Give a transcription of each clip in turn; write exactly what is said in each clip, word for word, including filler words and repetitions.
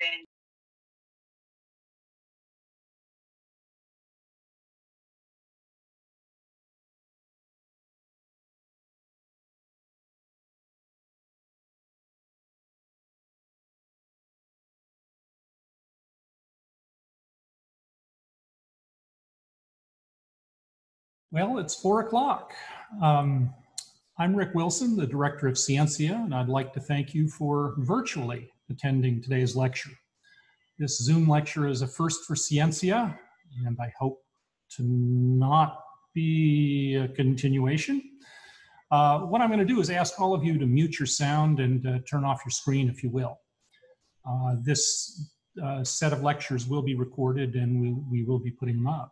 been Well, it's four o'clock. Um, I'm Rick Wilson, the director of Scientia, and I'd like to thank you for virtually attending today's lecture. This Zoom lecture is a first for Scientia, and I hope to not be a continuation. Uh, what I'm going to do is ask all of you to mute your sound and uh, turn off your screen, if you will. Uh, this uh, set of lectures will be recorded, and we, we will be putting them up.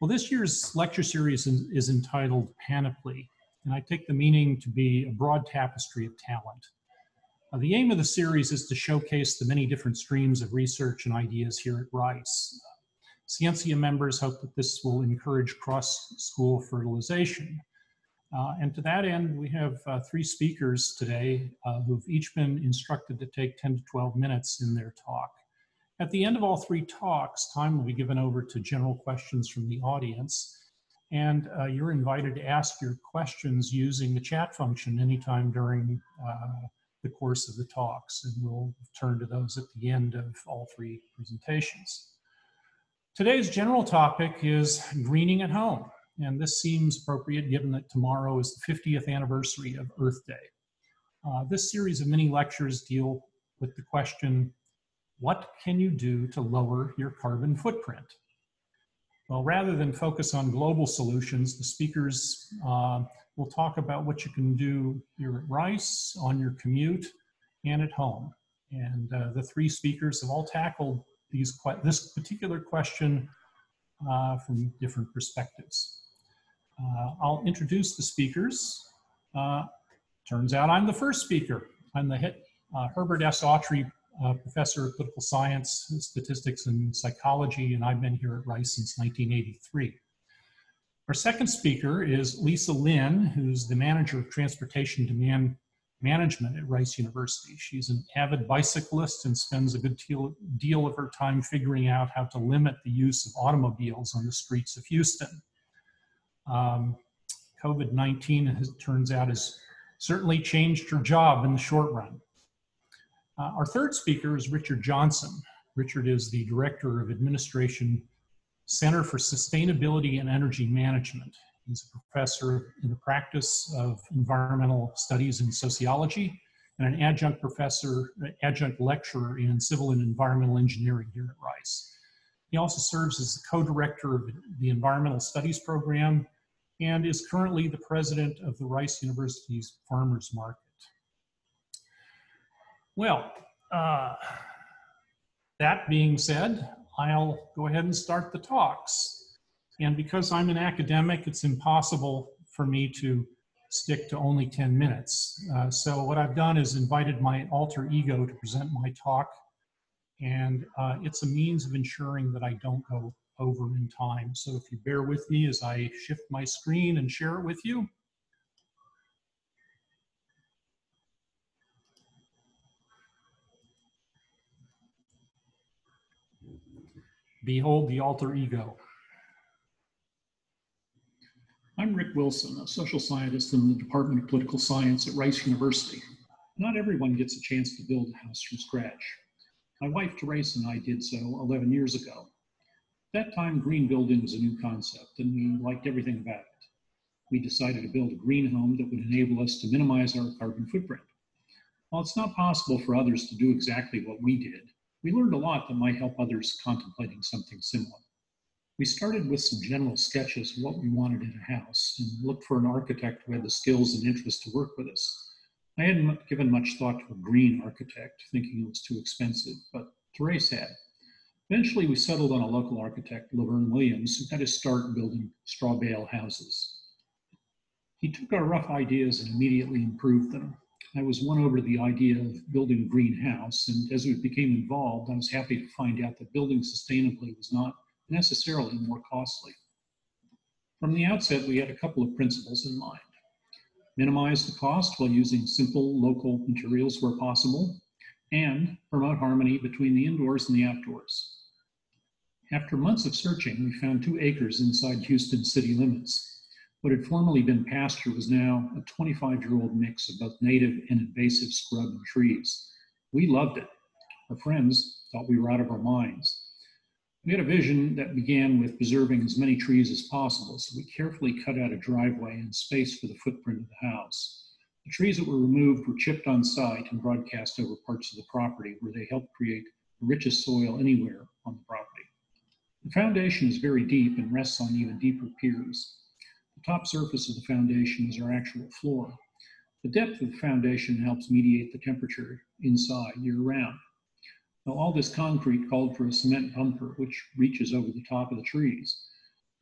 Well, this year's lecture series is, is entitled Panoply, and I take the meaning to be a broad tapestry of talent. Uh, the aim of the series is to showcase the many different streams of research and ideas here at Rice. Scientia members hope that this will encourage cross-school fertilization. Uh, and to that end, we have uh, three speakers today uh, who've each been instructed to take ten to twelve minutes in their talk. At the end of all three talks, time will be given over to general questions from the audience, and uh, you're invited to ask your questions using the chat function anytime during uh, the course of the talks, and we'll turn to those at the end of all three presentations. Today's general topic is greening at home, and this seems appropriate given that tomorrow is the fiftieth anniversary of Earth Day. Uh, this series of mini lectures deal with the question, what can you do to lower your carbon footprint? Well, rather than focus on global solutions, the speakers uh, will talk about what you can do here at Rice, on your commute, and at home. And uh, the three speakers have all tackled these que this particular question uh, from different perspectives. Uh, I'll introduce the speakers. Uh, turns out I'm the first speaker. I'm the hit, uh, Herbert S. Autrey, Uh, professor of political science, statistics, and psychology, and I've been here at Rice since nineteen eighty-three. Our second speaker is Lisa Lin, who's the manager of Transportation Demand Management at Rice University. She's an avid bicyclist and spends a good deal, deal of her time figuring out how to limit the use of automobiles on the streets of Houston. Um, COVID nineteen, as it turns out, has certainly changed her job in the short run. Uh, our third speaker is Richard Johnson. Richard is the director of Administration Center for Sustainability and Energy Management. He's a professor in the practice of environmental studies and sociology, and an adjunct professor, adjunct lecturer in civil and environmental engineering here at Rice. He also serves as the co-director of the Environmental Studies Program and is currently the president of the Rice University's Farmers Market. Well, uh, that being said, I'll go ahead and start the talks. And because I'm an academic, it's impossible for me to stick to only ten minutes. Uh, so what I've done is invited my alter ego to present my talk. And uh, it's a means of ensuring that I don't go over in time. So if you bear with me as I shift my screen and share it with you. Behold the alter ego. I'm Rick Wilson, a social scientist in the Department of Political Science at Rice University. Not everyone gets a chance to build a house from scratch. My wife Therese and I did so eleven years ago. At that time, green building was a new concept, and we liked everything about it. We decided to build a green home that would enable us to minimize our carbon footprint. While it's not possible for others to do exactly what we did, we learned a lot that might help others contemplating something similar. We started with some general sketches of what we wanted in a house and looked for an architect who had the skills and interest to work with us. I hadn't given much thought to a green architect, thinking it was too expensive, but Therese had. Eventually, we settled on a local architect, Laverne Williams, who had us start building straw bale houses. He took our rough ideas and immediately improved them. I was won over to the idea of building a greenhouse, and as we became involved, I was happy to find out that building sustainably was not necessarily more costly. From the outset, we had a couple of principles in mind. Minimize the cost while using simple local materials where possible, and promote harmony between the indoors and the outdoors. After months of searching, we found two acres inside Houston city limits. What had formerly been pasture was now a twenty-five-year-old mix of both native and invasive scrub and trees. We loved it. Our friends thought we were out of our minds. We had a vision that began with preserving as many trees as possible, so we carefully cut out a driveway and space for the footprint of the house. The trees that were removed were chipped on site and broadcast over parts of the property where they helped create the richest soil anywhere on the property. The foundation is very deep and rests on even deeper piers. The top surface of the foundation is our actual floor. The depth of the foundation helps mediate the temperature inside year-round. Now, all this concrete called for a cement bumper, which reaches over the top of the trees.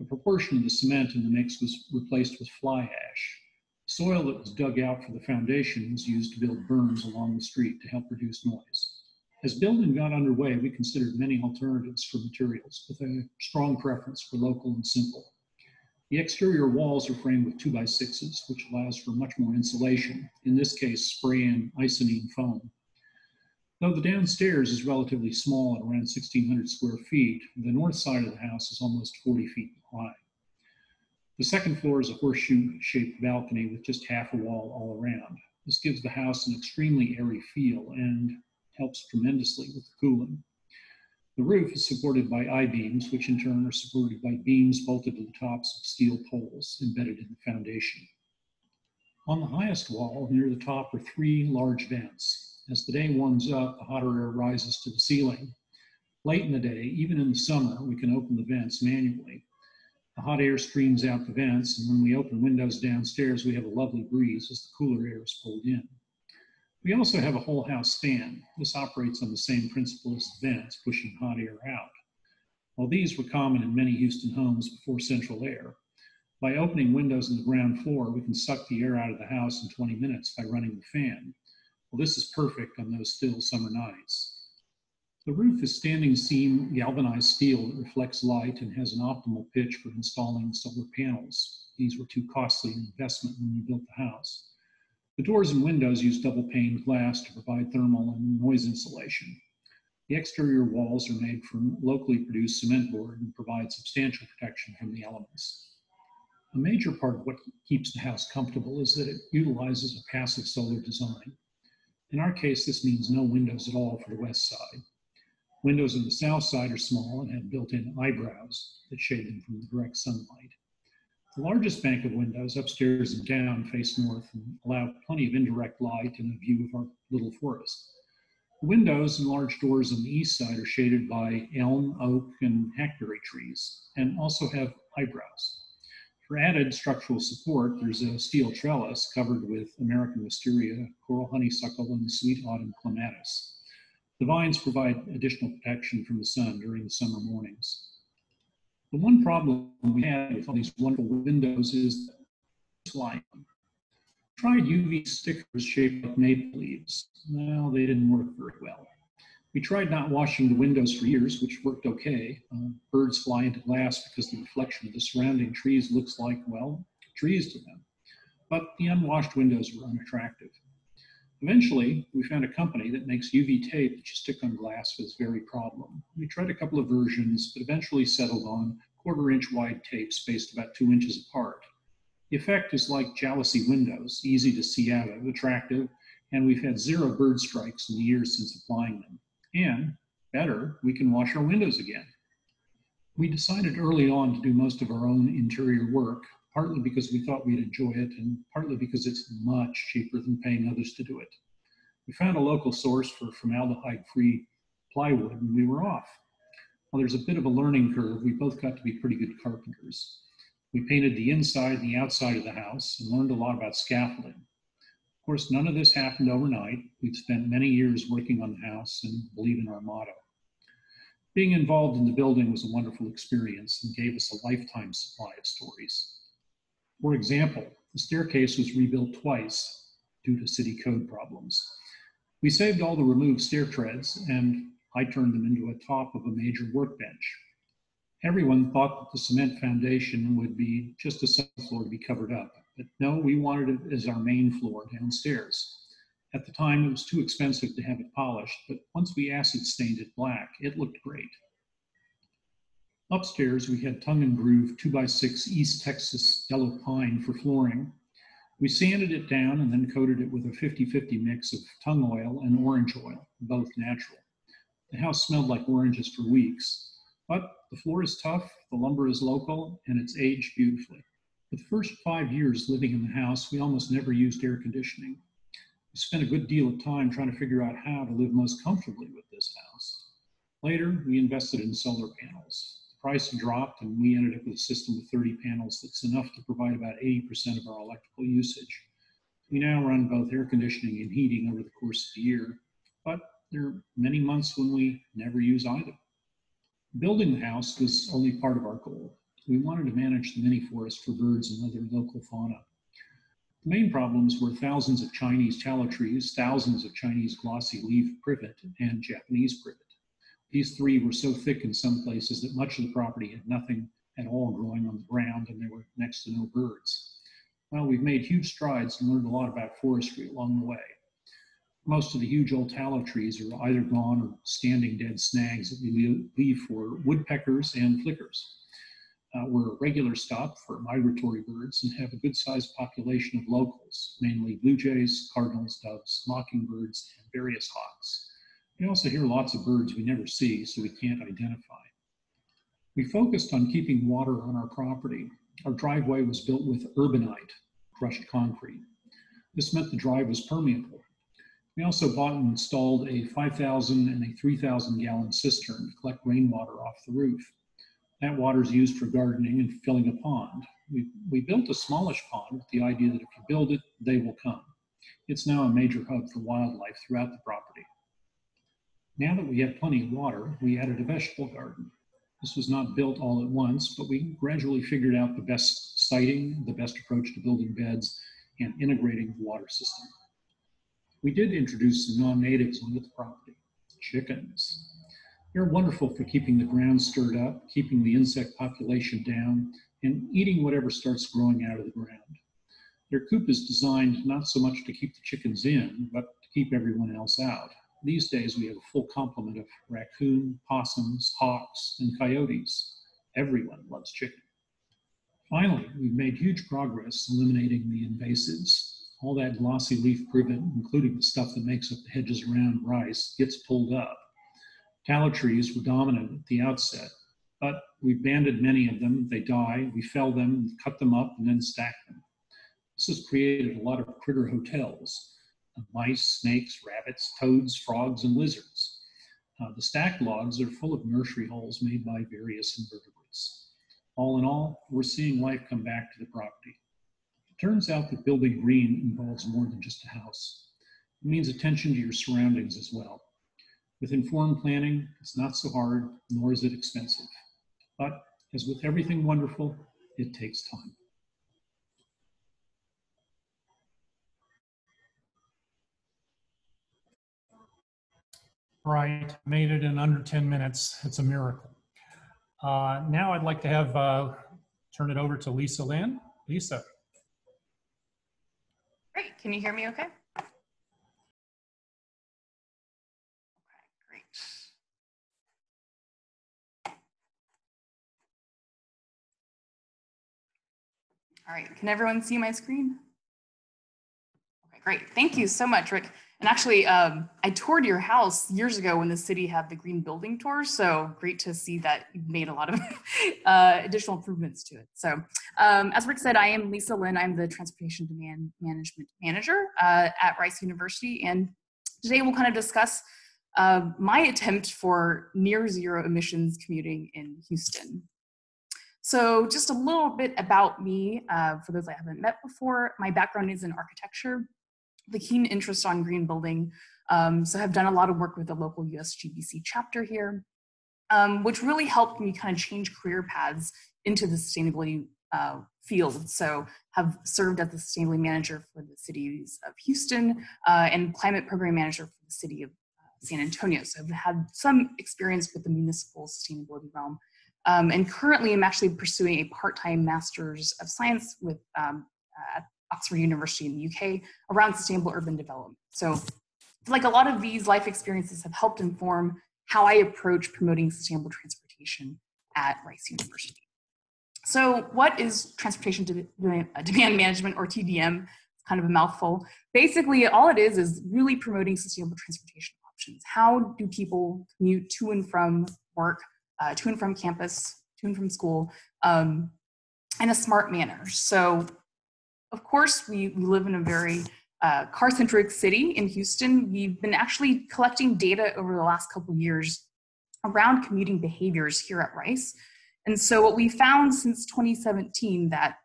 The proportion of the cement in the mix was replaced with fly ash. Soil that was dug out for the foundation was used to build berms along the street to help reduce noise. As building got underway, we considered many alternatives for materials, with a strong preference for local and simple. The exterior walls are framed with two by sixes, which allows for much more insulation, in this case, spray-in isonine foam. Though the downstairs is relatively small at around sixteen hundred square feet, the north side of the house is almost forty feet high. The second floor is a horseshoe-shaped balcony with just half a wall all around. This gives the house an extremely airy feel and helps tremendously with the cooling. The roof is supported by I-beams, which in turn are supported by beams bolted to the tops of steel poles embedded in the foundation. On the highest wall, near the top, are three large vents. As the day warms up, the hotter air rises to the ceiling. Late in the day, even in the summer, we can open the vents manually. The hot air streams out the vents, and when we open windows downstairs, we have a lovely breeze as the cooler air is pulled in. We also have a whole house fan. This operates on the same principle as the vents, pushing hot air out. While these were common in many Houston homes before central air, by opening windows in the ground floor, we can suck the air out of the house in twenty minutes by running the fan. Well, this is perfect on those still summer nights. The roof is standing seam galvanized steel that reflects light and has an optimal pitch for installing solar panels. These were too costly an investment when we built the house. The doors and windows use double-paned glass to provide thermal and noise insulation. The exterior walls are made from locally produced cement board and provide substantial protection from the elements. A major part of what keeps the house comfortable is that it utilizes a passive solar design. In our case, this means no windows at all for the west side. Windows on the south side are small and have built-in eyebrows that shade them from the direct sunlight. The largest bank of windows upstairs and down face north and allow plenty of indirect light and a view of our little forest. The windows and large doors on the east side are shaded by elm, oak, and hackberry trees, and also have eyebrows. For added structural support, there's a steel trellis covered with American wisteria, coral honeysuckle, and sweet autumn clematis. The vines provide additional protection from the sun during the summer mornings. The one problem we had with all these wonderful windows is light. Tried U V stickers shaped like maple leaves. Well, they didn't work very well. We tried not washing the windows for years, which worked okay. Uh, birds fly into glass because the reflection of the surrounding trees looks like, well, trees to them. But the unwashed windows were unattractive. Eventually, we found a company that makes U V tape that you stick on glass for this very problem. We tried a couple of versions, but eventually settled on quarter-inch wide tape spaced about two inches apart. The effect is like jealousy windows, easy to see out of, attractive, and we've had zero bird strikes in the years since applying them. And better, we can wash our windows again. We decided early on to do most of our own interior work, partly because we thought we'd enjoy it and partly because it's much cheaper than paying others to do it. We found a local source for formaldehyde-free plywood and we were off. While there's a bit of a learning curve, we both got to be pretty good carpenters. We painted the inside and the outside of the house and learned a lot about scaffolding. Of course, none of this happened overnight. We've spent many years working on the house and believe in our motto. Being involved in the building was a wonderful experience and gave us a lifetime supply of stories. For example, the staircase was rebuilt twice due to city code problems. We saved all the removed stair treads and I turned them into a top of a major workbench. Everyone thought that the cement foundation would be just a subfloor to be covered up. But no, we wanted it as our main floor downstairs. At the time, it was too expensive to have it polished, but once we acid stained it black, it looked great. Upstairs, we had tongue and groove two by six East Texas yellow pine for flooring. We sanded it down and then coated it with a fifty fifty mix of tung oil and orange oil, both natural. The house smelled like oranges for weeks, but the floor is tough, the lumber is local, and it's aged beautifully. For the first five years living in the house, we almost never used air conditioning. We spent a good deal of time trying to figure out how to live most comfortably with this house. Later, we invested in solar panels. The price dropped and we ended up with a system of thirty panels that's enough to provide about eighty percent of our electrical usage. We now run both air conditioning and heating over the course of the year, but there are many months when we never use either. Building the house was only part of our goal. We wanted to manage the mini forest for birds and other local fauna. The main problems were thousands of Chinese tallow trees, thousands of Chinese glossy leaf privet, and Japanese privet. These three were so thick in some places that much of the property had nothing at all growing on the ground, and there were next to no birds. Well, we've made huge strides and learned a lot about forestry along the way. Most of the huge old tallow trees are either gone or standing dead snags that we leave for woodpeckers and flickers. Uh, we're a regular stop for migratory birds and have a good-sized population of locals, mainly blue jays, cardinals, doves, mockingbirds, and various hawks. We also hear lots of birds we never see, so we can't identify. We focused on keeping water on our property. Our driveway was built with urbanite, crushed concrete. This meant the drive was permeable. We also bought and installed a five thousand and a three thousand gallon cistern to collect rainwater off the roof. That water is used for gardening and filling a pond. We, we built a smallish pond with the idea that if you build it, they will come. It's now a major hub for wildlife throughout the property. Now that we had plenty of water, we added a vegetable garden. This was not built all at once, but we gradually figured out the best siting, the best approach to building beds, and integrating the water system. We did introduce some non-natives onto the property, chickens. They're wonderful for keeping the ground stirred up, keeping the insect population down, and eating whatever starts growing out of the ground. Their coop is designed not so much to keep the chickens in, but to keep everyone else out. These days, we have a full complement of raccoon, possums, hawks, and coyotes. Everyone loves chicken. Finally, we've made huge progress eliminating the invasives. All that glossy leaf privet, including the stuff that makes up the hedges around Rice, gets pulled up. Tallow trees were dominant at the outset, but we banded many of them. They die. We fell them, cut them up, and then stacked them. This has created a lot of critter hotels. Mice, snakes, rabbits, toads, frogs, and lizards. Uh, the stacked logs are full of nursery holes made by various invertebrates. All in all, we're seeing life come back to the property. It turns out that building green involves more than just a house. It means attention to your surroundings as well. With informed planning, it's not so hard, nor is it expensive. But as with everything wonderful, it takes time. All right, made it in under ten minutes. It's a miracle. Uh, now I'd like to have, uh, turn it over to Lisa Lin. Lisa. Great, can you hear me okay? Okay, great. All right, can everyone see my screen? Okay, great, thank you so much, Rick. And actually, um, I toured your house years ago when the city had the green building tour. So great to see that you've made a lot of uh, additional improvements to it. So um, as Rick said, I am Lisa Lin. I'm the Transportation Demand Management Manager uh, at Rice University. And today we'll kind of discuss uh, my attempt for near zero emissions commuting in Houston. So just a little bit about me, uh, for those I haven't met before. My background is in architecture. The keen interest on green building. Um, so I've done a lot of work with the local U S G B C chapter here, um, which really helped me kind of change career paths into the sustainability uh, field. So have served as the sustainability manager for the cities of Houston uh, and climate program manager for the city of uh, San Antonio. So I've had some experience with the municipal sustainability realm. Um, and currently I'm actually pursuing a part-time master's of science with um, at Oxford University in the U K around sustainable urban development. So like a lot of these life experiences have helped inform how I approach promoting sustainable transportation at Rice University. So what is transportation de- demand management, or T D M? It's kind of a mouthful. Basically, all it is is really promoting sustainable transportation options. How do people commute to and from work, uh, to and from campus, to and from school, um, in a smart manner? So of course, we live in a very Uh, car-centric city in Houston. We've been actually collecting data over the last couple years around commuting behaviors here at Rice. And so what we found since twenty seventeen that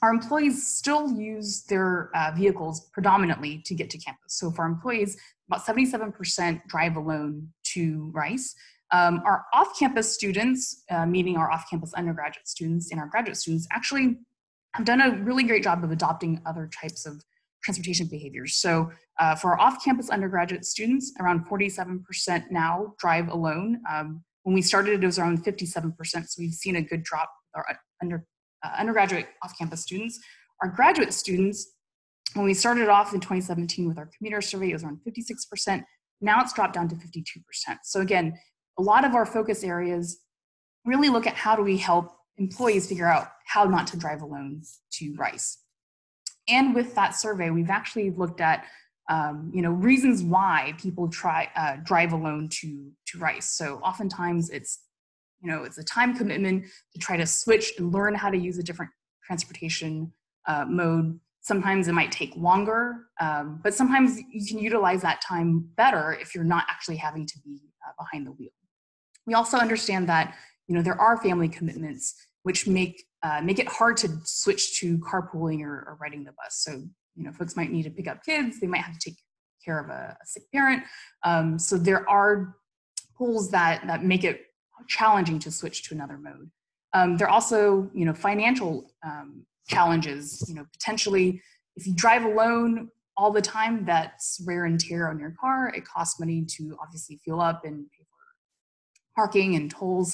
our employees still use their uh, vehicles predominantly to get to campus. So for our employees, about seventy-seven percent drive alone to Rice. Um, our off-campus students, uh, meaning our off-campus undergraduate students and our graduate students, actually have done a really great job of adopting other types of transportation behaviors. So uh, for our off-campus undergraduate students, around forty-seven percent now drive alone. Um, when we started, it was around fifty-seven percent, so we've seen a good drop with our under, uh, undergraduate off-campus students. Our graduate students, when we started off in twenty seventeen with our commuter survey, it was around fifty-six percent. Now it's dropped down to fifty-two percent. So again, a lot of our focus areas really look at how do we help employees figure out how not to drive alone to Rice. And with that survey, we've actually looked at, um, you know, reasons why people try uh, drive alone to, to Rice. So oftentimes it's, you know, it's a time commitment to try to switch and learn how to use a different transportation uh, mode. Sometimes it might take longer, um, but sometimes you can utilize that time better if you're not actually having to be uh, behind the wheel. We also understand that, you know, there are family commitments which make Uh, make it hard to switch to carpooling or, or riding the bus. So, you know, folks might need to pick up kids. They might have to take care of a, a sick parent. Um, so there are pulls that, that make it challenging to switch to another mode. Um, there are also, you know, financial um, challenges. You know, potentially if you drive alone all the time, that's wear and tear on your car. It costs money to obviously fuel up and pay for parking and tolls.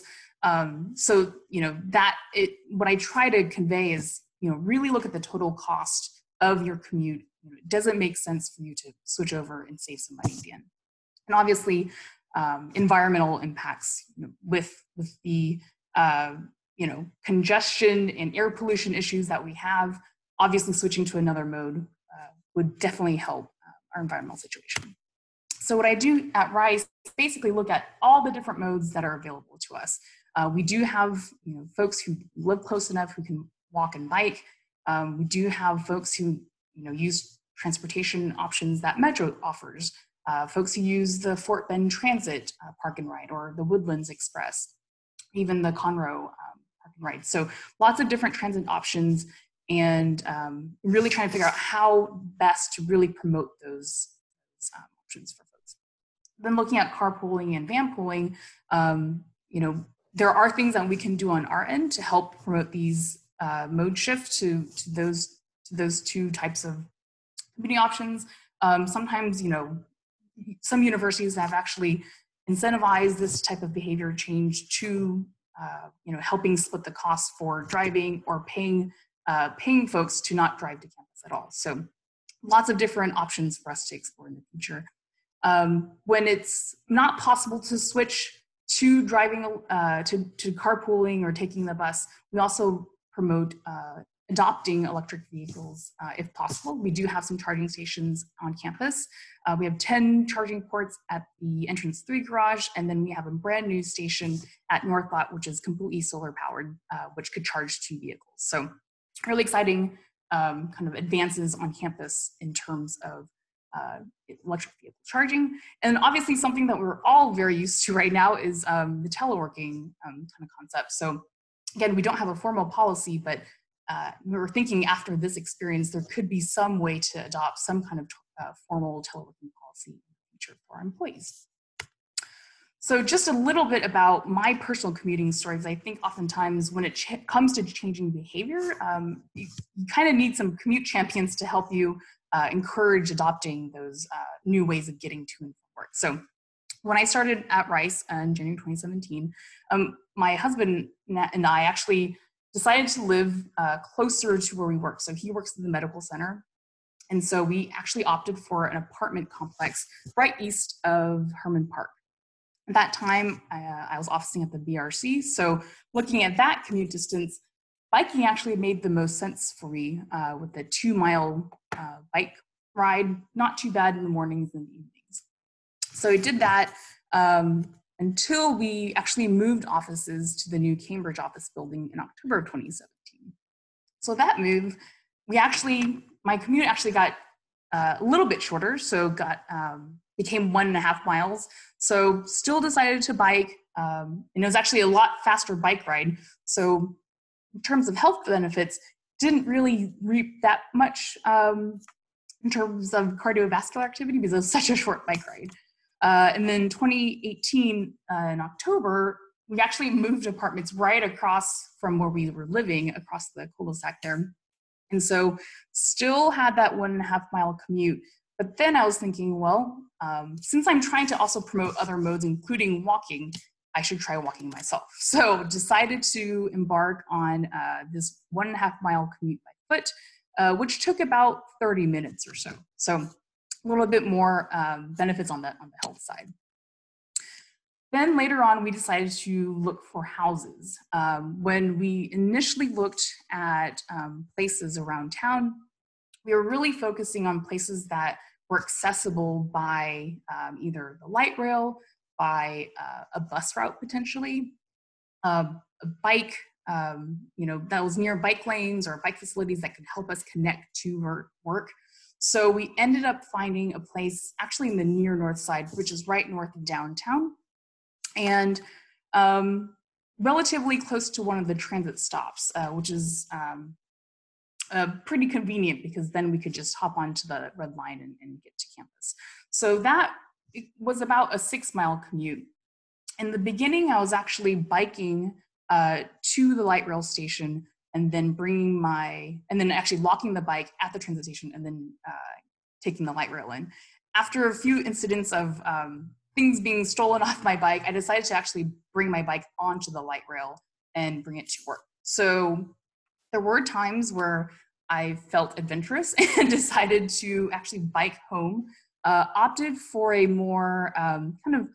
Um, so, you know, that it, what I try to convey is, you know, really look at the total cost of your commute. It doesn't make sense for you to switch over and save some money at the end. And obviously, um, environmental impacts, you know, with, with the, uh, you know, congestion and air pollution issues that we have, obviously switching to another mode uh, would definitely help uh, our environmental situation. So what I do at Rice is basically look at all the different modes that are available to us. Uh, we do have, you know, folks who live close enough who can walk and bike. Um, we do have folks who, you know, use transportation options that Metro offers. Uh, folks who use the Fort Bend Transit uh, Park and Ride, or the Woodlands Express, even the Conroe um, Park and Ride. So lots of different transit options, and um, really trying to figure out how best to really promote those, those um, options for folks. Then looking at carpooling and vanpooling, um, you know, there are things that we can do on our end to help promote these uh, mode shift to, to those to those two types of commuting options. Um, sometimes, you know, some universities have actually incentivized this type of behavior change to, uh, you know, helping split the cost for driving, or paying uh, paying folks to not drive to campus at all. So lots of different options for us to explore in the future. Um, when it's not possible to switch to driving, uh, to, to carpooling or taking the bus, we also promote uh, adopting electric vehicles uh, if possible. We do have some charging stations on campus. Uh, we have ten charging ports at the entrance three garage, and then we have a brand new station at North Lot, which is completely solar powered, uh, which could charge two vehicles. So really exciting um, kind of advances on campus in terms of Uh, electric vehicle charging. And obviously something that we're all very used to right now is um, the teleworking um, kind of concept. So again, we don't have a formal policy, but uh, we were thinking after this experience, there could be some way to adopt some kind of uh, formal teleworking policy in the future for our employees. So just a little bit about my personal commuting stories. I think oftentimes when it ch- comes to changing behavior, um, you, you kind of need some commute champions to help you Uh, encourage adopting those uh, new ways of getting to and from work. So when I started at Rice in January twenty seventeen, um, my husband and I actually decided to live uh, closer to where we work. So he works in the medical center. And so we actually opted for an apartment complex right east of Hermann Park. At that time, I, uh, I was officing at the B R C. So looking at that commute distance, biking actually made the most sense for me uh, with a two mile uh, bike ride, not too bad in the mornings and evenings. So I did that um, until we actually moved offices to the new Cambridge office building in October of twenty seventeen. So that move, we actually, my commute actually got uh, a little bit shorter, so got um, became one and a half miles. So still decided to bike, um, and it was actually a lot faster bike ride. So in terms of health benefits, didn't really reap that much um, in terms of cardiovascular activity because it was such a short bike ride. Uh, and then twenty eighteen, uh, in October, we actually moved apartments right across from where we were living, across the cul-de-sac there. And so still had that one and a half mile commute. But then I was thinking, well, um, since I'm trying to also promote other modes, including walking, I should try walking myself. So decided to embark on uh, this one and a half mile commute by foot, uh, which took about thirty minutes or so. So a little bit more um, benefits on the, on the health side. Then later on, we decided to look for houses. Um, when we initially looked at um, places around town, we were really focusing on places that were accessible by um, either the light rail, by uh, a bus route potentially, uh, a bike, um, you know, that was near bike lanes or bike facilities that could help us connect to work. So we ended up finding a place actually in the near north side, which is right north of downtown, and um, relatively close to one of the transit stops, uh, which is um, uh, pretty convenient because then we could just hop onto the red line and, and get to campus. So that it was about a six mile commute. In the beginning, I was actually biking uh, to the light rail station and then bringing my, and then actually locking the bike at the transit station and then uh, taking the light rail in. After a few incidents of um, things being stolen off my bike, I decided to actually bring my bike onto the light rail and bring it to work. So there were times where I felt adventurous and decided to actually bike home, uh, opted for a more um, kind of,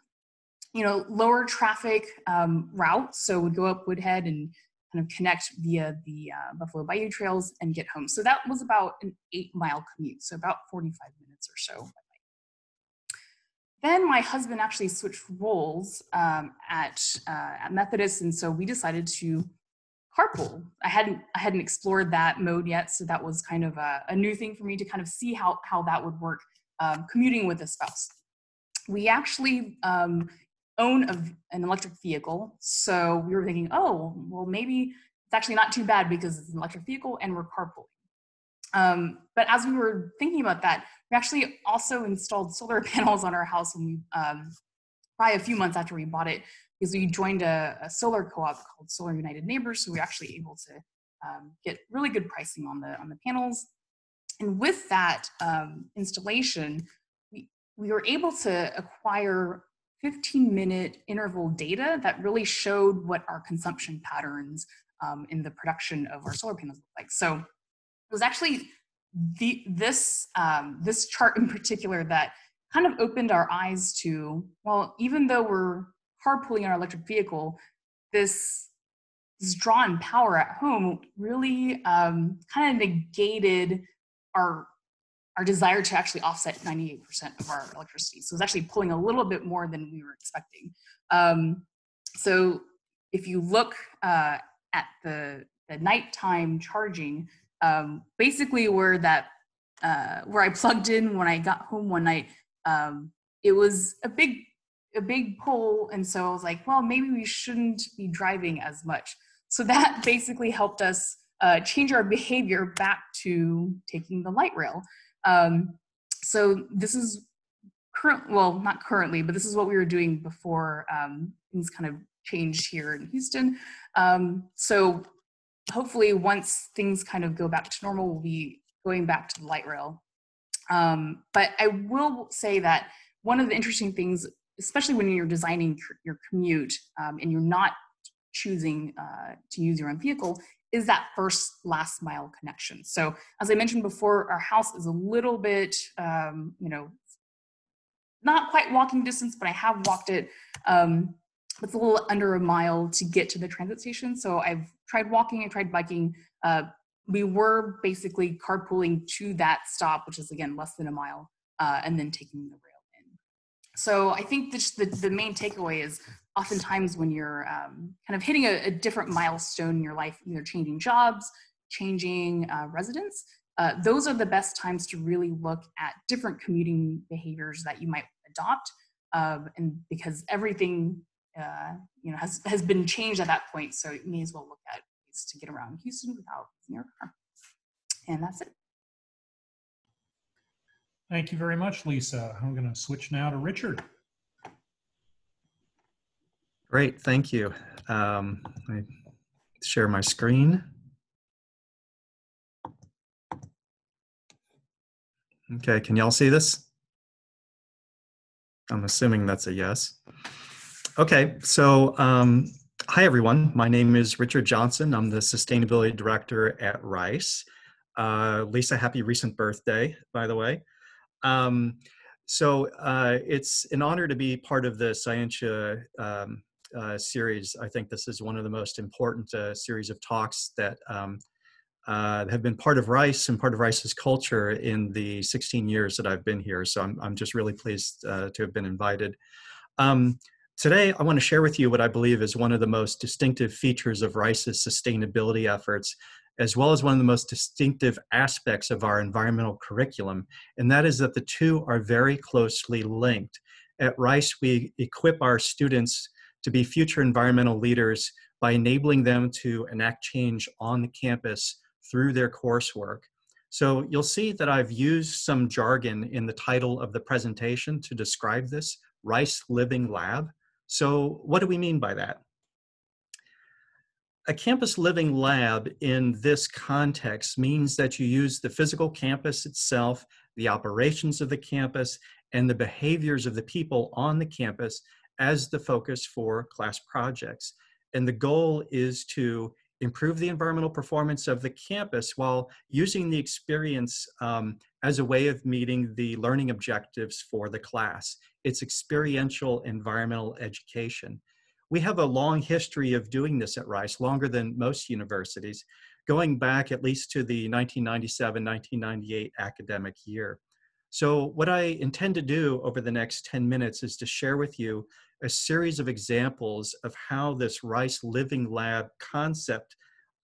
you know, lower traffic um, route. So we'd go up Woodhead and kind of connect via the uh, Buffalo Bayou trails and get home. So that was about an eight mile commute. So about forty-five minutes or so. Then my husband actually switched roles um, at, uh, at Methodist, and so we decided to carpool. I hadn't, I hadn't explored that mode yet, so that was kind of a, a new thing for me to kind of see how, how that would work, um, commuting with a spouse. We actually um, own a, an electric vehicle, so we were thinking, oh, well, maybe it's actually not too bad because it's an electric vehicle and we're carpooling. Um, but as we were thinking about that, we actually also installed solar panels on our house when we, um, probably a few months after we bought it, because we joined a, a solar co-op called Solar United Neighbors. So we were actually able to um, get really good pricing on the on the panels. And with that um, installation, we, we were able to acquire fifteen minute interval data that really showed what our consumption patterns um, in the production of our solar panels looked like. So it was actually the, this, um, this chart in particular that kind of opened our eyes to, well, even though we're carpooling our electric vehicle, this, this draw in power at home really um, kind of negated our, our desire to actually offset ninety-eight percent of our electricity. So it was actually pulling a little bit more than we were expecting. Um, so if you look uh, at the, the nighttime charging, Um, basically where that, uh, where I plugged in when I got home one night, um, it was a big, a big pull. And so I was like, well, maybe we shouldn't be driving as much. So that basically helped us uh, change our behavior back to taking the light rail. Um, so this is current, well, not currently, but this is what we were doing before um, things kind of changed here in Houston. Um, so hopefully once things kind of go back to normal, we'll be going back to the light rail. Um, but I will say that one of the interesting things, especially when you're designing your commute um, and you're not choosing uh, to use your own vehicle, is that first last mile connection. So as I mentioned before, our house is a little bit, um, you know, not quite walking distance, but I have walked it. Um, it's a little under a mile to get to the transit station. So I've tried walking, I tried biking. Uh, we were basically carpooling to that stop, which is again, less than a mile, uh, and then taking the rail in. So I think this, the, the main takeaway is oftentimes when you're um, kind of hitting a, a different milestone in your life, either changing jobs, changing uh, residence, uh, those are the best times to really look at different commuting behaviors that you might adopt. Um, and because everything, uh, you know, has, has been changed at that point. So you may as well look at ways to get around Houston without your car. And that's it. Thank you very much, Lisa. I'm gonna switch now to Richard. Great, thank you. Um, I share my screen. Okay, can y'all see this? I'm assuming that's a yes. Okay, so um, hi everyone. My name is Richard Johnson. I'm the Sustainability Director at Rice. Uh, Lisa, happy recent birthday, by the way. Um, so uh, it's an honor to be part of the Scientia um, uh, series. I think this is one of the most important uh, series of talks that um, Uh, have been part of Rice and part of Rice's culture in the sixteen years that I've been here. So I'm, I'm just really pleased uh, to have been invited. Um, today, I want to share with you what I believe is one of the most distinctive features of Rice's sustainability efforts, as well as one of the most distinctive aspects of our environmental curriculum. And that is that the two are very closely linked. At Rice, we equip our students to be future environmental leaders by enabling them to enact change on the campus through their coursework. So you'll see that I've used some jargon in the title of the presentation to describe this, Rice Living Lab. So what do we mean by that? A campus living lab in this context means that you use the physical campus itself, the operations of the campus, and the behaviors of the people on the campus as the focus for class projects. And the goal is to improve the environmental performance of the campus while using the experience um, as a way of meeting the learning objectives for the class. It's experiential environmental education. We have a long history of doing this at Rice, longer than most universities, going back at least to the nineteen ninety-seven nineteen ninety-eight academic year. So what I intend to do over the next ten minutes is to share with you a series of examples of how this Rice Living Lab concept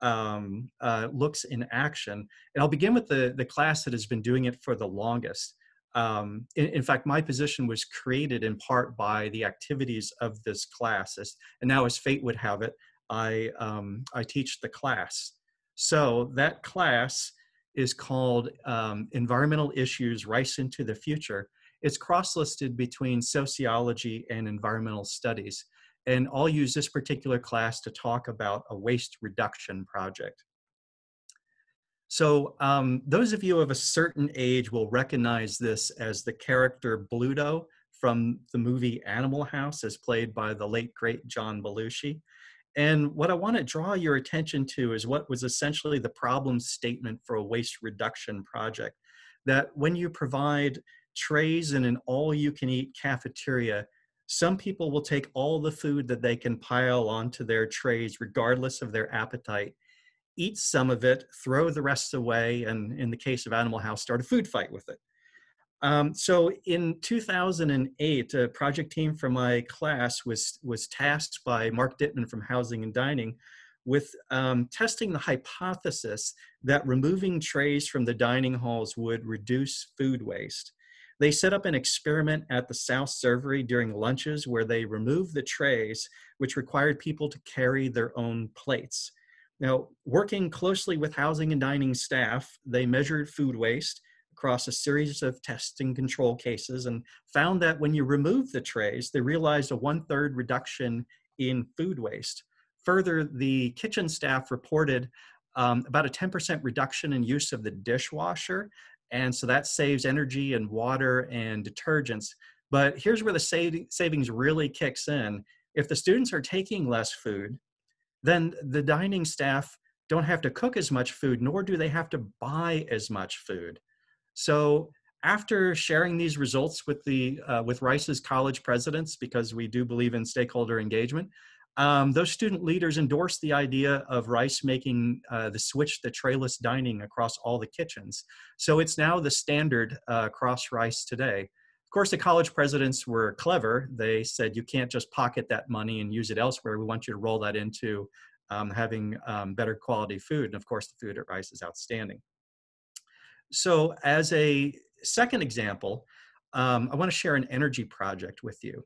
um, uh, looks in action. And I'll begin with the, the class that has been doing it for the longest. Um, in, in fact, my position was created in part by the activities of this class. As, and now as fate would have it, I, um, I teach the class. So that class is called um, Environmental Issues, Rice into the Future. It's cross-listed between sociology and environmental studies. And I'll use this particular class to talk about a waste reduction project. So um, those of you of a certain age will recognize this as the character Bluto from the movie Animal House, as played by the late, great John Belushi. And what I want to draw your attention to is what was essentially the problem statement for a waste reduction project, that when you provide trays in an all-you-can-eat cafeteria, some people will take all the food that they can pile onto their trays, regardless of their appetite, eat some of it, throw the rest away, and in the case of Animal House, start a food fight with it. Um, so in two thousand eight, a project team from my class was, was tasked by Mark Dittman from Housing and Dining with um, testing the hypothesis that removing trays from the dining halls would reduce food waste. They set up an experiment at the South Servery during lunches where they removed the trays, which required people to carry their own plates. Now, working closely with Housing and Dining staff, they measured food waste across a series of test and control cases and found that when you remove the trays, they realized a one-third reduction in food waste. Further, the kitchen staff reported um, about a ten percent reduction in use of the dishwasher. And so that saves energy and water and detergents. But here's where the sav- savings really kicks in. If the students are taking less food, then the dining staff don't have to cook as much food, nor do they have to buy as much food. So after sharing these results with, the, uh, with Rice's college presidents, because we do believe in stakeholder engagement, um, those student leaders endorsed the idea of Rice making uh, the switch to trayless dining across all the kitchens. So it's now the standard uh, across Rice today. Of course, the college presidents were clever. They said, you can't just pocket that money and use it elsewhere. We want you to roll that into um, having um, better quality food. And of course, the food at Rice is outstanding. So as a second example, um, I want to share an energy project with you.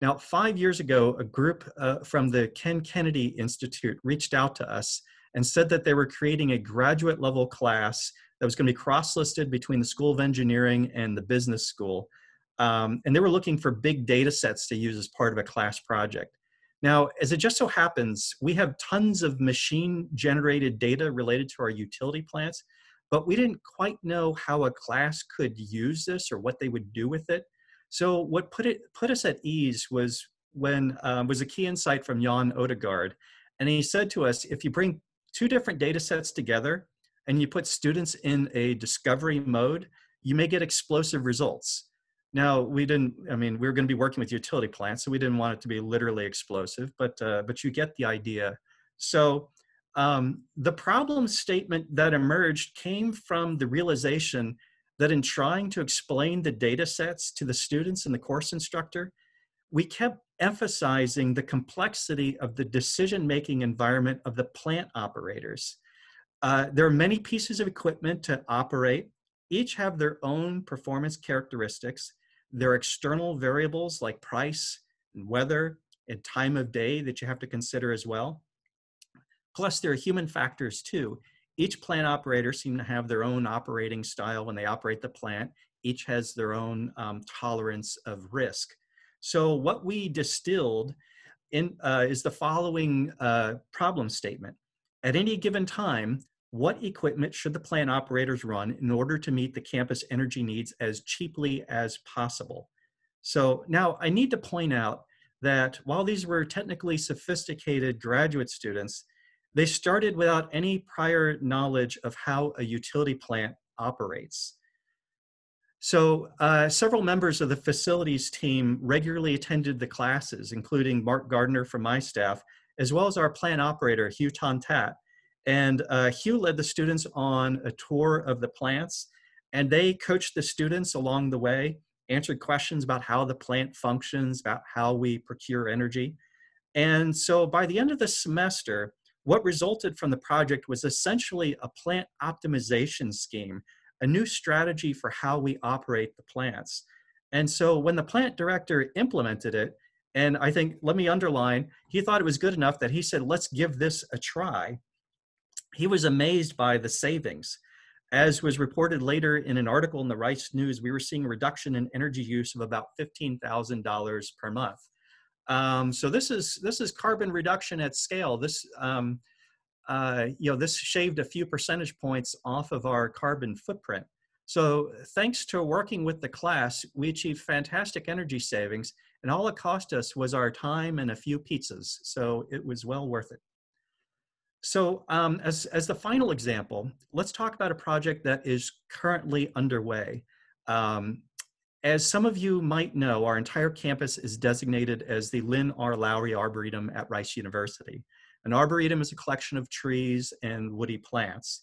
Now, five years ago, a group uh, from the Ken Kennedy Institute reached out to us and said that they were creating a graduate level class that was going to be cross-listed between the School of Engineering and the business school. Um, and they were looking for big data sets to use as part of a class project. Now, as it just so happens, we have tons of machine-generated data related to our utility plants, but we didn't quite know how a class could use this or what they would do with it. So what put, it, put us at ease was, when, um, was a key insight from Jan Odegaard. And he said to us, if you bring two different data sets together and you put students in a discovery mode, you may get explosive results. Now, we didn't, I mean, we were going to be working with utility plants, so we didn't want it to be literally explosive, but, uh, but you get the idea. So um, the problem statement that emerged came from the realization that in trying to explain the data sets to the students and the course instructor, we kept emphasizing the complexity of the decision-making environment of the plant operators. Uh, there are many pieces of equipment to operate. Each have their own performance characteristics. There are external variables like price and weather and time of day that you have to consider as well. Plus, there are human factors too. Each plant operator seems to have their own operating style when they operate the plant. Each has their own um, tolerance of risk. So what we distilled in, uh, is the following uh, problem statement. At any given time, what equipment should the plant operators run in order to meet the campus energy needs as cheaply as possible? So now I need to point out that while these were technically sophisticated graduate students, they started without any prior knowledge of how a utility plant operates. So uh, several members of the facilities team regularly attended the classes, including Mark Gardner from my staff, as well as our plant operator, Hugh Tontat. And uh, Hugh led the students on a tour of the plants, and they coached the students along the way, answered questions about how the plant functions, about how we procure energy. And so by the end of the semester, what resulted from the project was essentially a plant optimization scheme, a new strategy for how we operate the plants. And so when the plant director implemented it, and I think, let me underline, he thought it was good enough that he said, let's give this a try. He was amazed by the savings. As was reported later in an article in the Rice News, we were seeing a reduction in energy use of about fifteen thousand dollars per month. Um, so this is, this is carbon reduction at scale. This, um, uh, you know, this shaved a few percentage points off of our carbon footprint. So thanks to working with the class, we achieved fantastic energy savings, and all it cost us was our time and a few pizzas. So it was well worth it. So um, as, as the final example, let's talk about a project that is currently underway. Um, as some of you might know, our entire campus is designated as the Lynn R. Lowry Arboretum at Rice University. An arboretum is a collection of trees and woody plants.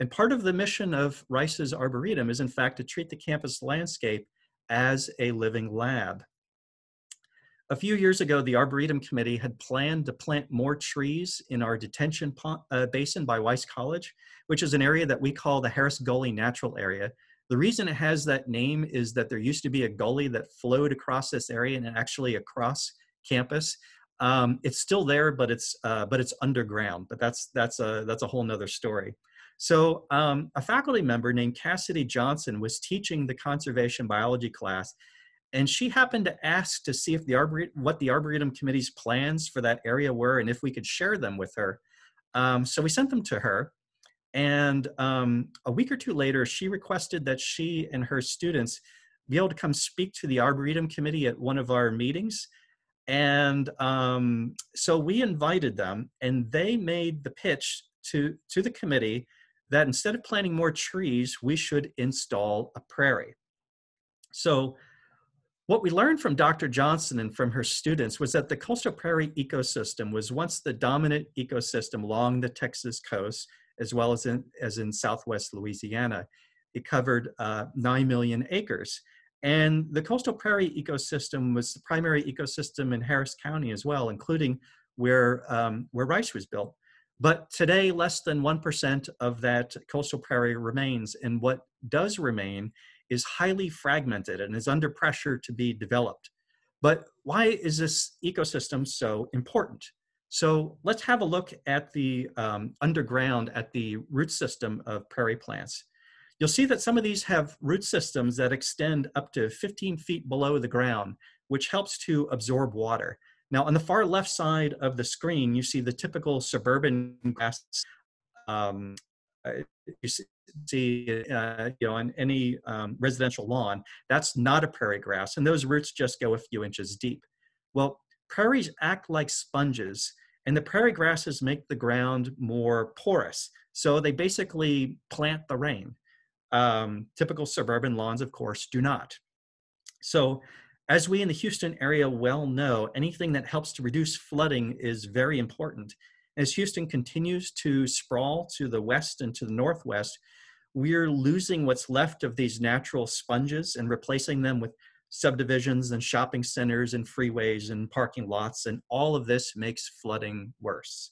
And part of the mission of Rice's Arboretum is, in fact, to treat the campus landscape as a living lab. A few years ago, the Arboretum Committee had planned to plant more trees in our detention pond, uh, basin by Weiss College, which is an area that we call the Harris Gully Natural Area. The reason it has that name is that there used to be a gully that flowed across this area and actually across campus. Um, it's still there, but it's, uh, but it's underground, but that's, that's, a, that's a whole nother story. So um, a faculty member named Cassidy Johnson was teaching the conservation biology class, and she happened to ask to see if the Arboretum, what the Arboretum Committee's plans for that area were and if we could share them with her. Um, so we sent them to her. And um, a week or two later, she requested that she and her students be able to come speak to the Arboretum Committee at one of our meetings. And um, so we invited them, and they made the pitch to, to the committee that instead of planting more trees, we should install a prairie. So what we learned from Doctor Johnson and from her students was that the coastal prairie ecosystem was once the dominant ecosystem along the Texas coast, as well as in, as in Southwest Louisiana. It covered uh, nine million acres. And the coastal prairie ecosystem was the primary ecosystem in Harris County as well, including where, um, where Rice was built. But today, less than one percent of that coastal prairie remains. And what does remain is highly fragmented and is under pressure to be developed. But why is this ecosystem so important? So let's have a look at the um, underground, at the root system of prairie plants. You'll see that some of these have root systems that extend up to fifteen feet below the ground, which helps to absorb water. Now, on the far left side of the screen, you see the typical suburban grass. Um, you see, uh, you know, on any um, residential lawn, that's not a prairie grass, and those roots just go a few inches deep. Well, prairies act like sponges, and the prairie grasses make the ground more porous, so they basically plant the rain. Um, typical suburban lawns, of course, do not. So, as we in the Houston area well know, anything that helps to reduce flooding is very important. As Houston continues to sprawl to the west and to the northwest, we're losing what's left of these natural sponges and replacing them with subdivisions and shopping centers and freeways and parking lots, and all of this makes flooding worse.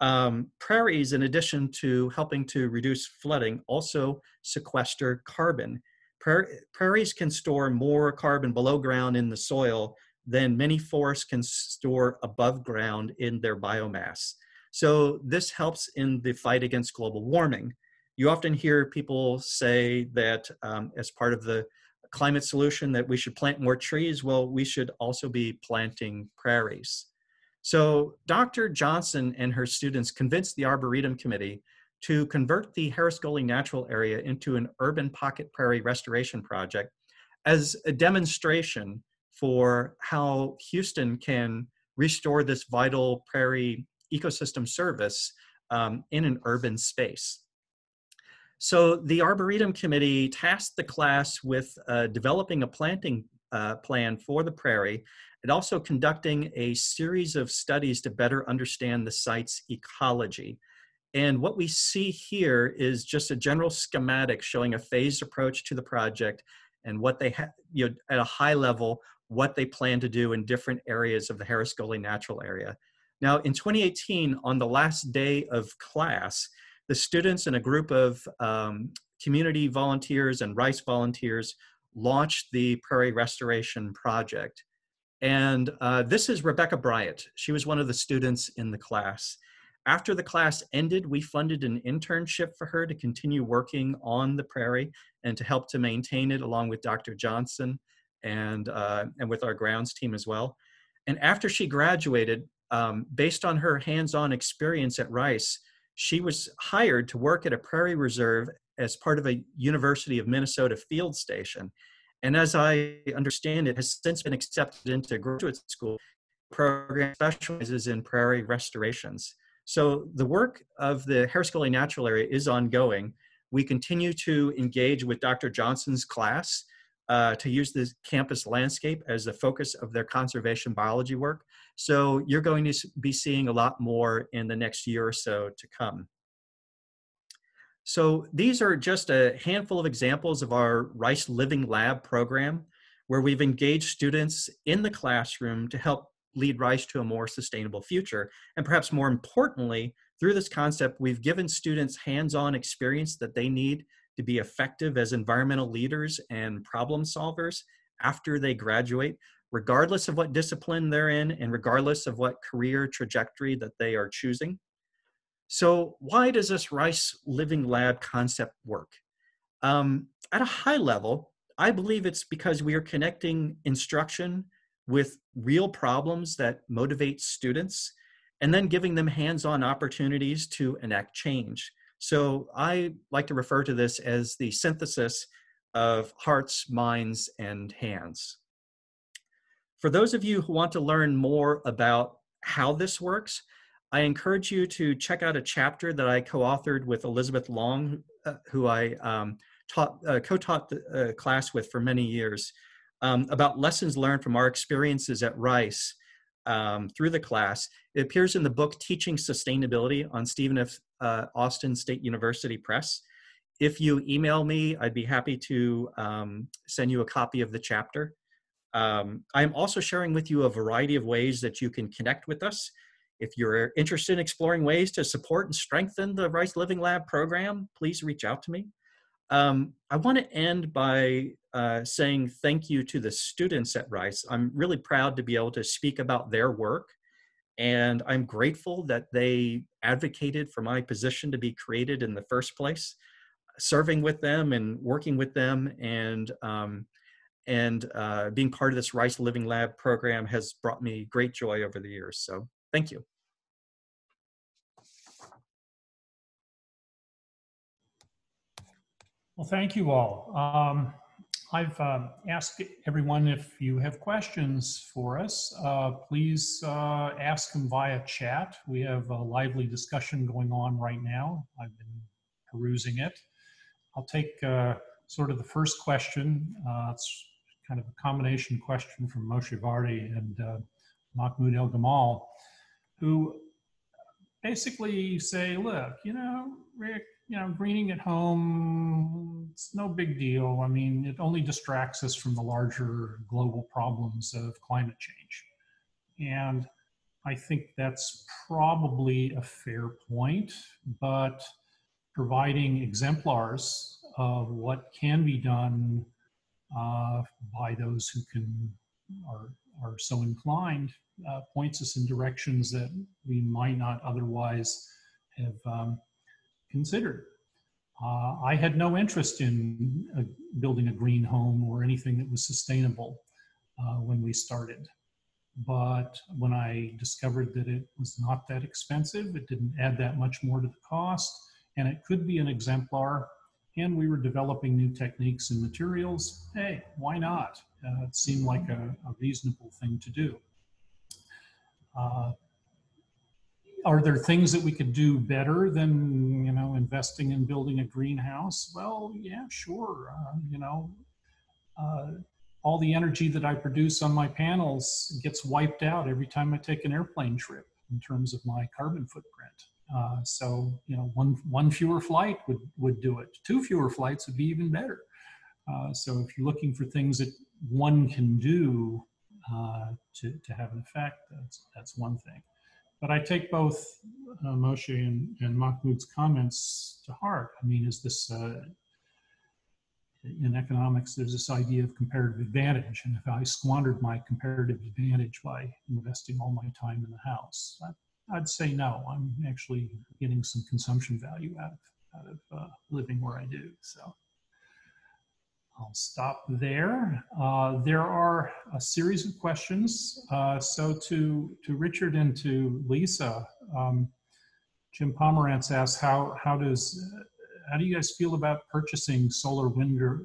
Um, prairies, in addition to helping to reduce flooding, also sequester carbon. Pra- prairies can store more carbon below ground in the soil than many forests can store above ground in their biomass. So this helps in the fight against global warming. You often hear people say that um, as part of the climate solution that we should plant more trees. Well, we should also be planting prairies. So Doctor Johnson and her students convinced the Arboretum Committee to convert the Harris Gully Natural Area into an urban pocket prairie restoration project as a demonstration for how Houston can restore this vital prairie ecosystem service um, in an urban space. So the Arboretum Committee tasked the class with uh, developing a planting uh, plan for the prairie, and also conducting a series of studies to better understand the site's ecology. And what we see here is just a general schematic showing a phased approach to the project and what they have, you know, at a high level, what they plan to do in different areas of the Harris Gully Natural Area. Now, in twenty eighteen, on the last day of class, the students and a group of um, community volunteers and Rice volunteers launched the Prairie Restoration Project. And uh, this is Rebecca Bryant. She was one of the students in the class. After the class ended, we funded an internship for her to continue working on the prairie and to help to maintain it, along with Doctor Johnson and, uh, and with our grounds team as well. And after she graduated, um, based on her hands-on experience at Rice, she was hired to work at a prairie reserve as part of a University of Minnesota field station. And as I understand it, has since been accepted into graduate school. Program specializes in prairie restorations. So the work of the Harris Gully Natural Area is ongoing. We continue to engage with Doctor Johnson's class uh, to use this campus landscape as the focus of their conservation biology work. So you're going to be seeing a lot more in the next year or so to come. So these are just a handful of examples of our Rice Living Lab program, where we've engaged students in the classroom to help lead Rice to a more sustainable future. And perhaps more importantly, through this concept, we've given students hands-on experience that they need to be effective as environmental leaders and problem solvers after they graduate, regardless of what discipline they're in and regardless of what career trajectory that they are choosing. So why does this Rice Living Lab concept work? Um, at a high level, I believe it's because we are connecting instruction with real problems that motivate students and then giving them hands-on opportunities to enact change. So I like to refer to this as the synthesis of hearts, minds, and hands. For those of you who want to learn more about how this works, I encourage you to check out a chapter that I co-authored with Elizabeth Long, uh, who I um, taught, uh, co-taught the uh, class with for many years, um, about lessons learned from our experiences at Rice um, through the class. It appears in the book Teaching Sustainability on Stephen F. Uh, Austin State University Press. If you email me, I'd be happy to um, send you a copy of the chapter. Um, I'm also sharing with you a variety of ways that you can connect with us. If you're interested in exploring ways to support and strengthen the Rice Living Lab program, please reach out to me. Um, I want to end by uh, saying thank you to the students at Rice. I'm really proud to be able to speak about their work, and I'm grateful that they advocated for my position to be created in the first place. Serving with them and working with them and um, And uh, being part of this Rice Living Lab program has brought me great joy over the years. So thank you. Well, thank you all. Um, I've uh, asked everyone, if you have questions for us, uh, please uh, ask them via chat. We have a lively discussion going on right now. I've been perusing it. I'll take uh, sort of the first question. Uh, it's kind of a combination question from Moshe Vardi and uh, Mahmoud El Gamal, who basically say, look, you know, Rick, you know, greening at home, it's no big deal. I mean, it only distracts us from the larger global problems of climate change. And I think that's probably a fair point, but providing exemplars of what can be done uh, by those who can are, are so inclined uh, points us in directions that we might not otherwise have um, considered. Uh, I had no interest in uh, building a green home or anything that was sustainable uh, when we started. But when I discovered that it was not that expensive, it didn't add that much more to the cost, and it could be an exemplar, and we were developing new techniques and materials, hey, why not? Uh, it seemed like a, a reasonable thing to do. Uh, are there things that we could do better than, you know, investing in building a greenhouse? Well, yeah, sure. Uh, you know, uh, all the energy that I produce on my panels gets wiped out every time I take an airplane trip in terms of my carbon footprint. Uh, so, you know, one, one fewer flight would, would do it. Two fewer flights would be even better. Uh, so if you're looking for things that one can do uh, to, to have an effect, that's, that's one thing. But I take both uh, Moshe and, and Mahmoud's comments to heart. I mean, is this, uh, in economics, there's this idea of comparative advantage. And if I squandered my comparative advantage by investing all my time in the house, that, I'd say no, I'm actually getting some consumption value out of, out of uh, living where I do. So I'll stop there. Uh, there are a series of questions. Uh, so to, to Richard and to Lisa, um, Jim Pomerantz asks, how, how, does, uh, how do you guys feel about purchasing solar wind or,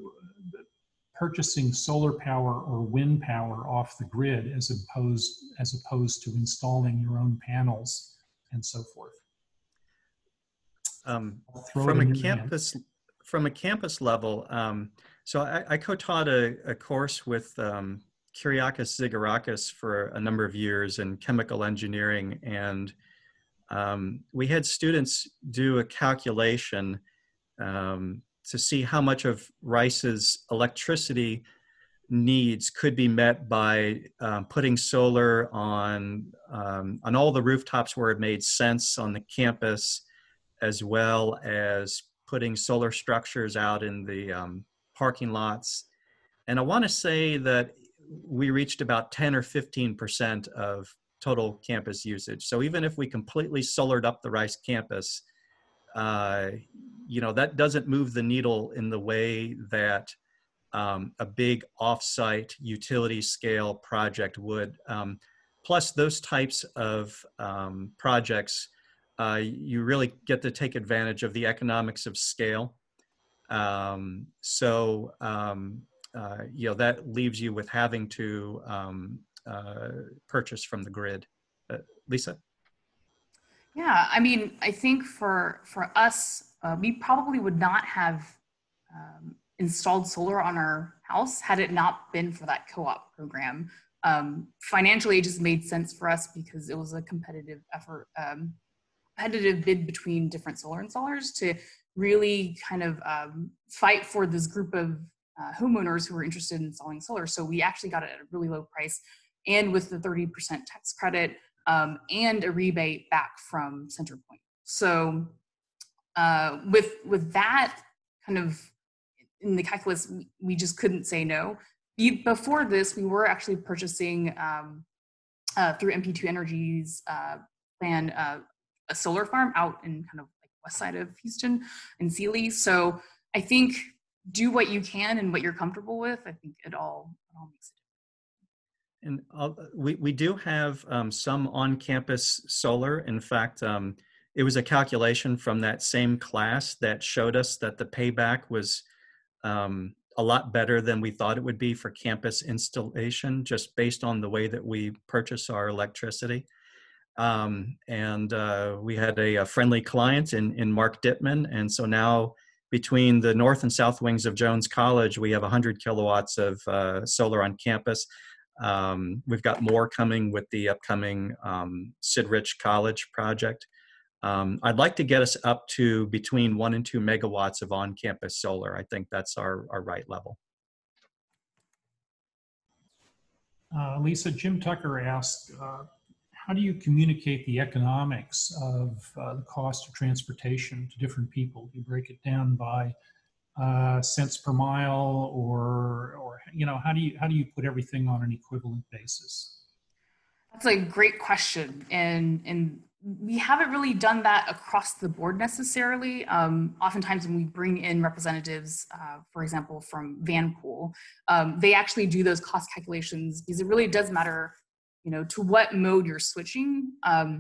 uh, purchasing solar power or wind power off the grid as opposed as opposed to installing your own panels and so forth? Um, from a campus hand. from a campus level, um, so I, I co-taught a, a course with um, Kyriakos Zigarakis for a number of years in chemical engineering, and um, we had students do a calculation um, to see how much of Rice's electricity needs could be met by um, putting solar on, um, on all the rooftops where it made sense on the campus, as well as putting solar structures out in the um, parking lots. And I want to say that we reached about ten or fifteen percent of total campus usage. So even if we completely solared up the Rice campus, uh, you know, that doesn't move the needle in the way that um, a big offsite utility scale project would. Um, plus those types of um, projects, uh, you really get to take advantage of the economics of scale. Um, so, um, uh, you know, that leaves you with having to um, uh, purchase from the grid. Uh, Lisa? Yeah, I mean, I think for, for us, uh, we probably would not have um, installed solar on our house had it not been for that co-op program. Um, financially, it just made sense for us because it was a competitive effort, um, competitive bid between different solar installers to really kind of um, fight for this group of uh, homeowners who were interested in installing solar. So we actually got it at a really low price, and with the thirty percent tax credit um, and a rebate back from Centerpoint. So uh, with, with that kind of in the calculus, we just couldn't say no. Before this, we were actually purchasing um, uh, through M P two Energy's uh, plan, uh, a solar farm out in kind of like west side of Houston and Sealy. So I think do what you can and what you're comfortable with. I think it all, it all makes a difference. And uh, we, we do have um, some on-campus solar. In fact, um, it was a calculation from that same class that showed us that the payback was um, a lot better than we thought it would be for campus installation, just based on the way that we purchase our electricity. Um, and uh, we had a, a friendly client in, in Mark Dittman. And so now between the north and south wings of Jones College, we have one hundred kilowatts of uh, solar on campus. Um, we've got more coming with the upcoming um, Sid Rich College project. Um, I'd like to get us up to between one and two megawatts of on-campus solar. I think that's our, our right level. Uh, Lisa, Jim Tucker asked, uh, how do you communicate the economics of uh, the cost of transportation to different people? Do you break it down by Uh, cents per mile, or, or, you know, how do you, how do you put everything on an equivalent basis? That's a great question. And, and we haven't really done that across the board necessarily. Um, oftentimes when we bring in representatives, uh, for example, from Vanpool, um, they actually do those cost calculations because it really does matter, you know, to what mode you're switching, um,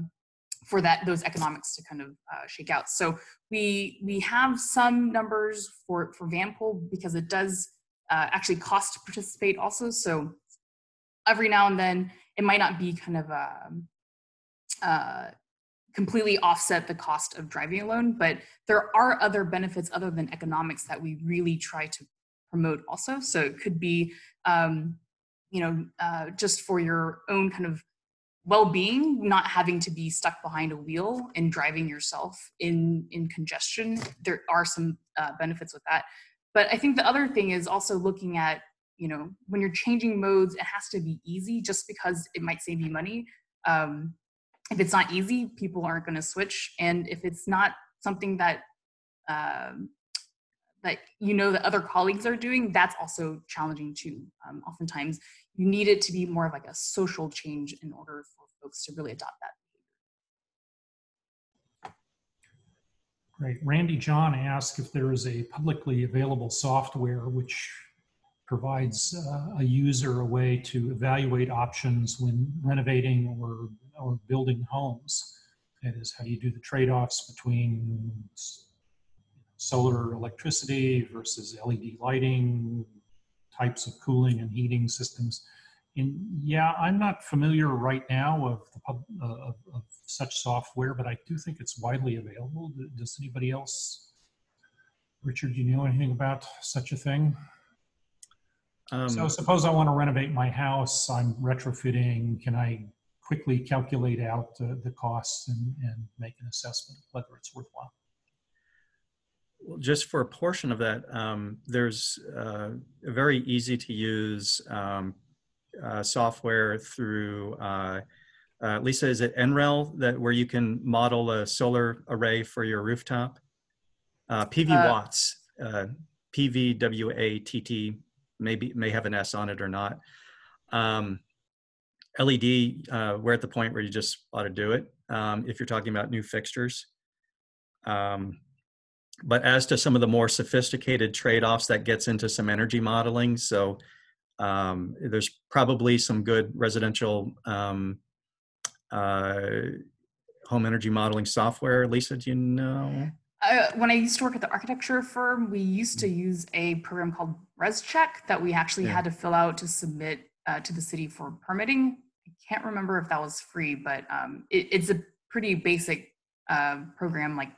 for that, those economics to kind of uh, shake out. So we we have some numbers for, for Vanpool because it does uh, actually cost to participate also. So every now and then, it might not be kind of uh, uh, completely offset the cost of driving alone, but there are other benefits other than economics that we really try to promote also. So it could be, um, you know, uh, just for your own kind of well-being, not having to be stuck behind a wheel and driving yourself in, in congestion. There are some uh, benefits with that. But I think the other thing is also looking at, you know, when you're changing modes, it has to be easy just because it might save you money. Um, if it's not easy, people aren't going to switch. And if it's not something that, um, that you know that other colleagues are doing, that's also challenging too. Um, oftentimes, you need it to be more of like a social change in order for folks to really adopt that. Great. Randy John asked if there is a publicly available software which provides uh, a user a way to evaluate options when renovating or, or building homes. That is, how do you do the trade-offs between solar electricity versus L E D lighting, types of cooling and heating systems. And yeah, I'm not familiar right now of, the pub, uh, of, of such software, but I do think it's widely available. Does anybody else? Richard, do you know anything about such a thing? Um, so suppose I want to renovate my house, I'm retrofitting, can I quickly calculate out uh, the costs and, and make an assessment of whether it's worthwhile? Well, just for a portion of that, um, there's uh, a very easy to use um, uh, software through, uh, uh, Lisa, is it N R E L, that where you can model a solar array for your rooftop? Uh, P V watts, uh, P V W A T T, maybe, may have an S on it or not. Um, L E D, uh, we're at the point where you just ought to do it um, if you're talking about new fixtures. Um, But as to some of the more sophisticated trade-offs, that gets into some energy modeling. So um, there's probably some good residential um, uh, home energy modeling software. Lisa, do you know? Uh, when I used to work at the architecture firm, we used to use a program called ResCheck that we actually yeah. had to fill out to submit uh, to the city for permitting. I can't remember if that was free, but um, it, it's a pretty basic uh, program like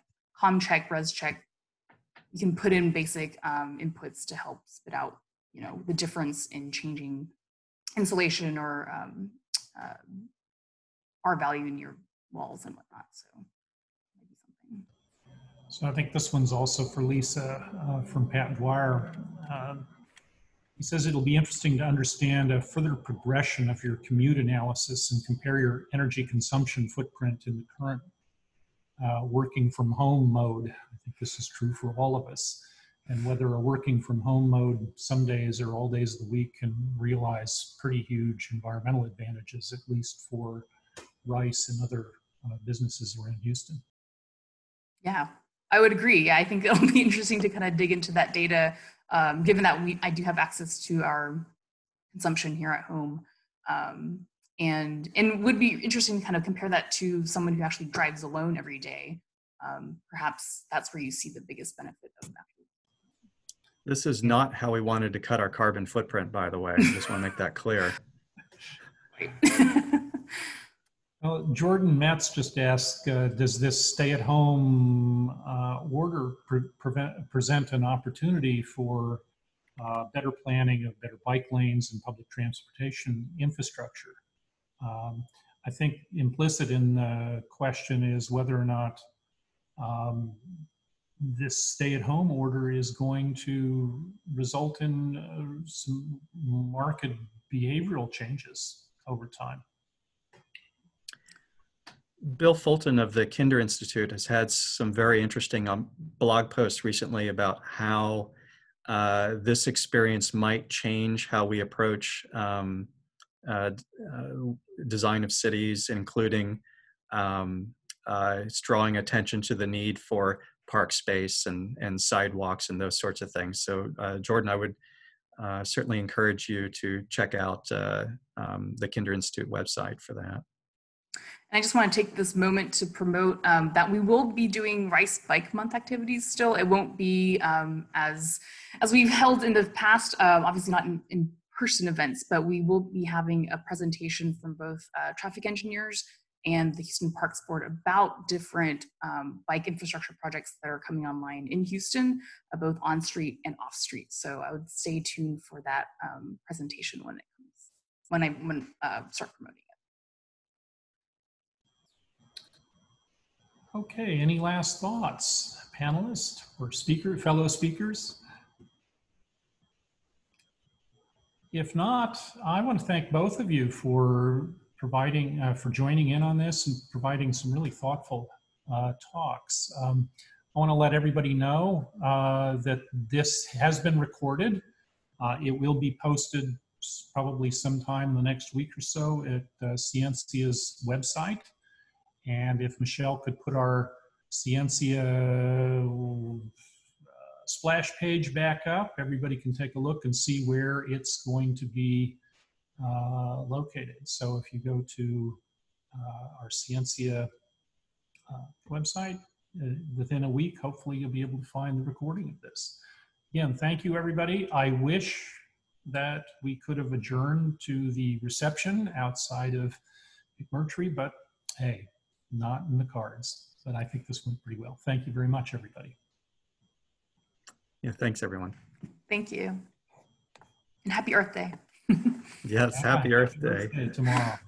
ComCheck, ResCheck, you can put in basic um, inputs to help spit out, you know, the difference in changing insulation or um, uh, R value in your walls and whatnot. So maybe something. So I think this one's also for Lisa uh, from Pat Dwyer. Uh, He says it'll be interesting to understand a further progression of your commute analysis and compare your energy consumption footprint in the current uh, working from home mode. I think this is true for all of us. And whether a working from home mode some days or all days of the week can realize pretty huge environmental advantages, at least for Rice and other uh, businesses around Houston. Yeah, I would agree. I think it'll be interesting to kind of dig into that data. Um, given that we, I do have access to our consumption here at home, um, and and would be interesting to kind of compare that to someone who actually drives alone every day. Um, perhaps that's where you see the biggest benefit of that. This is not how we wanted to cut our carbon footprint, by the way. I just want to make that clear. Right. Well, Jordan Metz just asked, uh, does this stay-at-home uh, order pre prevent, present an opportunity for uh, better planning of better bike lanes and public transportation infrastructure? Um, I think implicit in the question is whether or not um, this stay-at-home order is going to result in uh, some marked behavioral changes over time. Bill Fulton of the Kinder Institute has had some very interesting um, blog posts recently about how uh, this experience might change how we approach um, uh, uh, design of cities, including um, uh, it's drawing attention to the need for park space and, and sidewalks and those sorts of things. So uh, Jordan, I would uh, certainly encourage you to check out uh, um, the Kinder Institute website for that. And I just want to take this moment to promote um, that we will be doing Rice Bike Month activities still. It won't be um, as, as we've held in the past, uh, obviously not in, in person events, but we will be having a presentation from both uh, traffic engineers and the Houston Parks Board about different um, bike infrastructure projects that are coming online in Houston, uh, both on street and off street. So I would stay tuned for that um, presentation when it comes, when I when, uh, start promoting. Okay, any last thoughts, panelists or speaker, fellow speakers? If not, I want to thank both of you for providing, uh, for joining in on this and providing some really thoughtful uh, talks. Um, I want to let everybody know uh, that this has been recorded. Uh, it will be posted probably sometime the next week or so at uh, Scientia's website. And if Michelle could put our Scientia uh, splash page back up, everybody can take a look and see where it's going to be uh, located. So if you go to uh, our Scientia uh, website, uh, within a week, hopefully you'll be able to find the recording of this. Again, thank you, everybody. I wish that we could have adjourned to the reception outside of McMurtry, but hey, not in the cards, but I think this went pretty well. Thank you very much, everybody. Yeah, thanks, everyone. Thank you. And happy Earth Day. Yes, happy Earth Day. Happy Earth Day tomorrow.